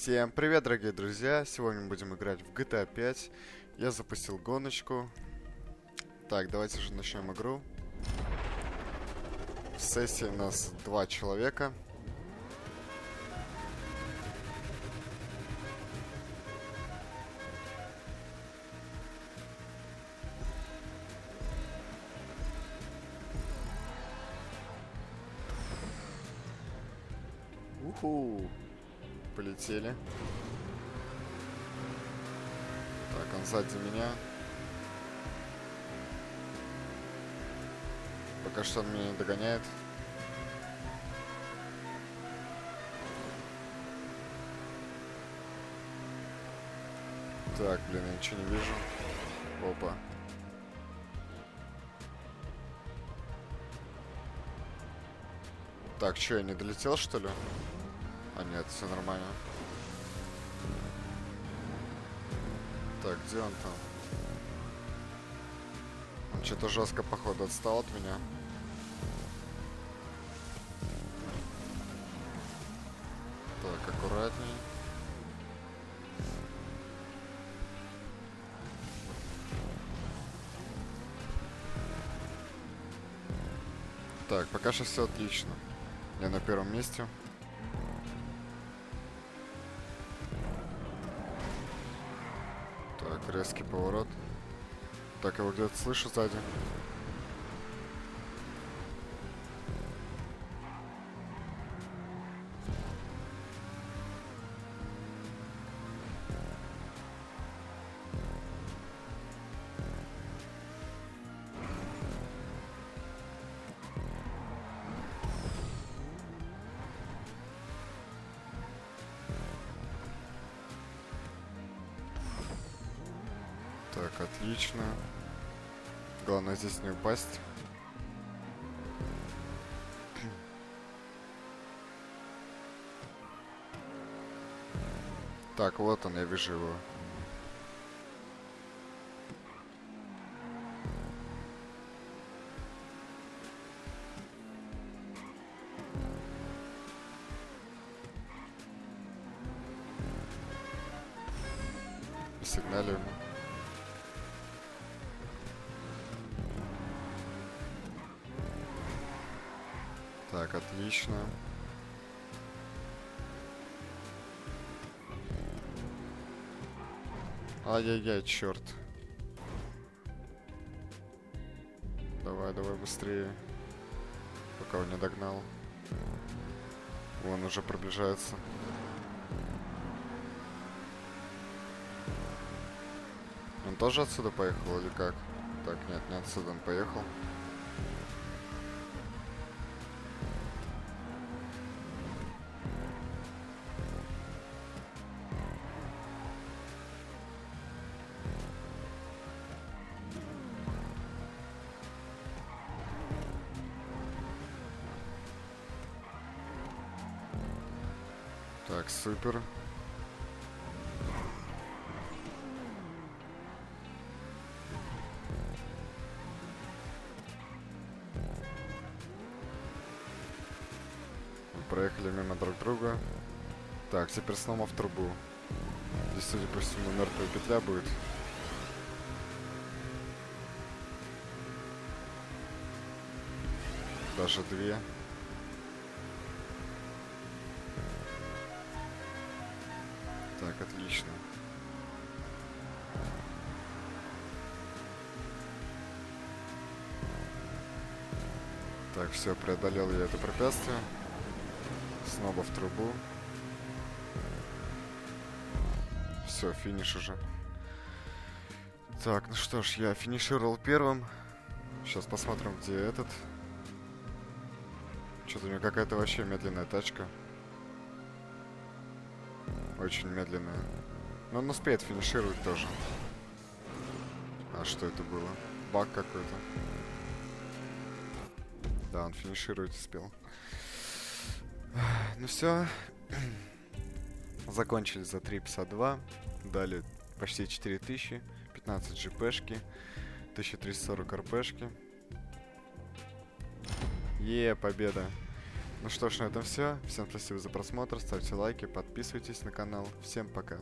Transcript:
Всем привет, дорогие друзья! Сегодня мы будем играть в GTA 5. Я запустил гоночку. Так, давайте же начнем игру. В сессии у нас 2 человека. Уху! Полетели. Так, он сзади меня. Пока что он меня не догоняет. Так, блин, я ничего не вижу. Опа. Так, что, я не долетел, что ли? А нет, все нормально. Так, где он там? Он что-то жестко, походу, отстал от меня. Так, аккуратней. Так, пока что все отлично. Я на первом месте. Резкий поворот. Так, его где-то слышу сзади. Так, отлично. Главное здесь не упасть. Так, вот он, я вижу его. Сигналю ему. Так, отлично. Ай-яй-яй, черт. Давай, давай быстрее. Пока он не догнал. Он уже приближается. Он тоже отсюда поехал или как? Так, нет, не отсюда он поехал. Так, супер. Проехали мимо друг друга. Так, теперь снова в трубу. Здесь, судя по всему, мертвая петля будет. Даже 2. Так, отлично. Так, все, преодолел я это препятствие. Снова в трубу. Все, финиш уже. Так, ну что ж, я финишировал первым. Сейчас посмотрим, где этот. Что-то у него какая-то вообще медленная тачка. Очень медленно. Но он успеет финишировать тоже. А что это было? Баг какой-то. Да, он финишировать успел. Ну все. Закончили за 352. Дали почти 4000. 15 GP-шки. 1340 РП-шки. Е, победа. Ну что ж, на этом все. Всем спасибо за просмотр, ставьте лайки, подписывайтесь на канал. Всем пока.